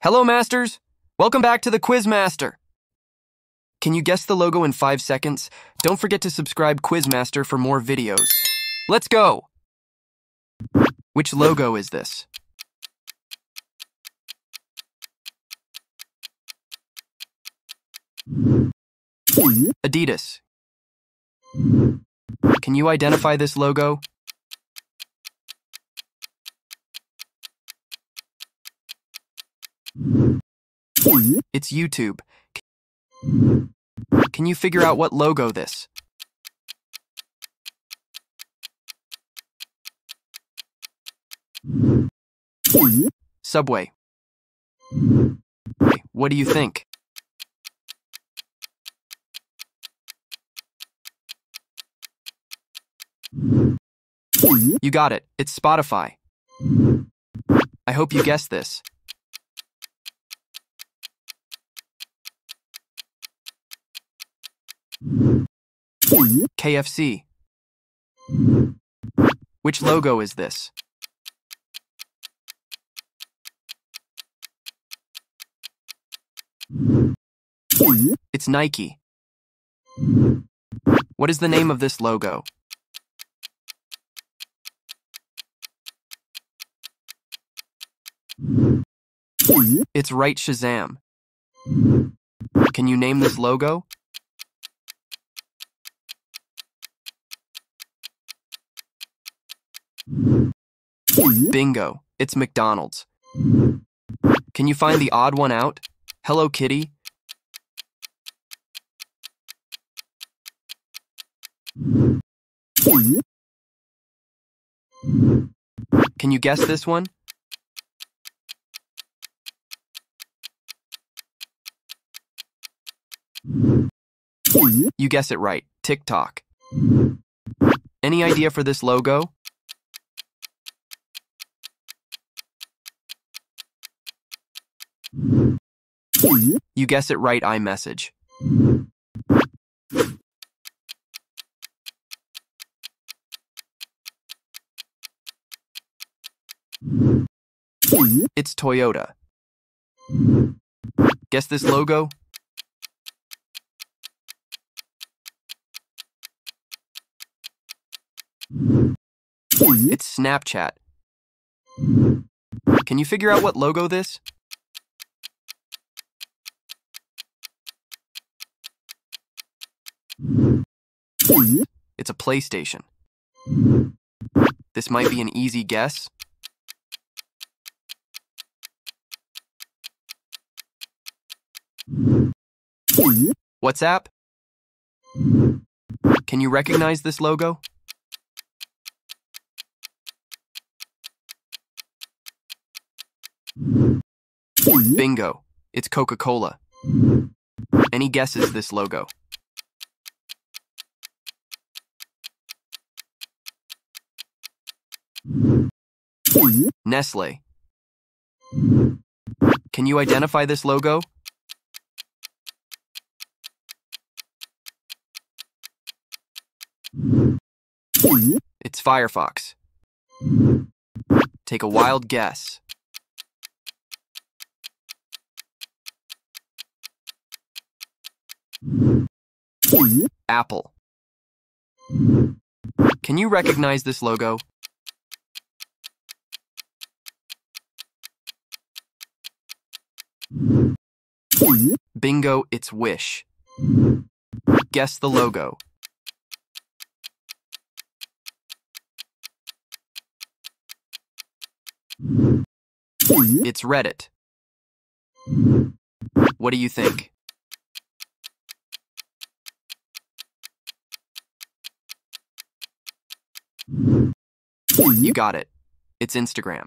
Hello, Masters! Welcome back to the Quizmaster! Can you guess the logo in 5 seconds? Don't forget to subscribe Quizmaster for more videos. Let's go! Which logo is this? Adidas. Can you identify this logo? It's YouTube. Can you figure out what logo this? Subway. What do you think? You got it. It's Spotify. I hope you guessed this. KFC. Which logo is this? It's Nike. What is the name of this logo? It's right, Shazam. Can you name this logo? Bingo, it's McDonald's. Can you find the odd one out? Hello Kitty? Can you guess this one? You guess it right, TikTok. Any idea for this logo? You guess it right, iMessage. It's Toyota. Guess this logo? It's Snapchat. Can you figure out what logo this? It's a PlayStation. This might be an easy guess. WhatsApp? Can you recognize this logo? Bingo, it's Coca-Cola. Any guesses this logo? Nestle. Can you identify this logo? It's Firefox. Take a wild guess. Apple. Can you recognize this logo? Bingo, it's Wish. Guess the logo. It's Reddit. What do you think? You got it. It's Instagram.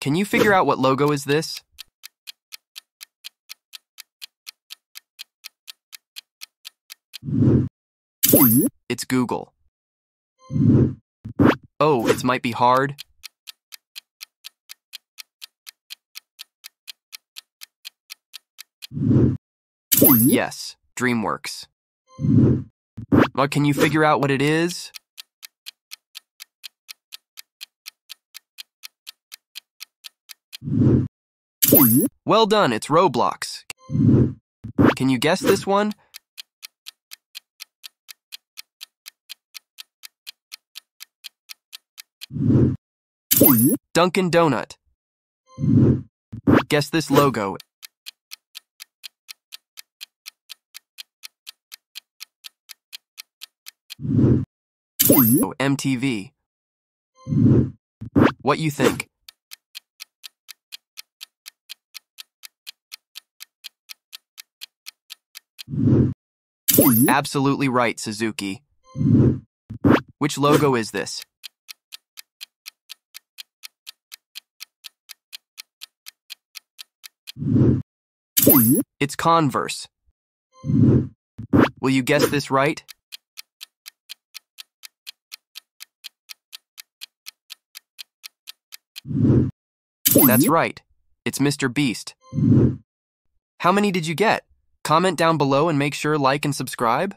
Can you figure out what logo is this? It's Google. Oh, it might be hard. Yes, DreamWorks. Now, can you figure out what it is? Well done, it's Roblox. Can you guess this one? Dunkin' Donut. Guess this logo. MTV. What you think? Absolutely right, Suzuki. Which logo is this? It's Converse. Will you guess this right? That's right. It's Mr. Beast. How many did you get? Comment down below and make sure like and subscribe.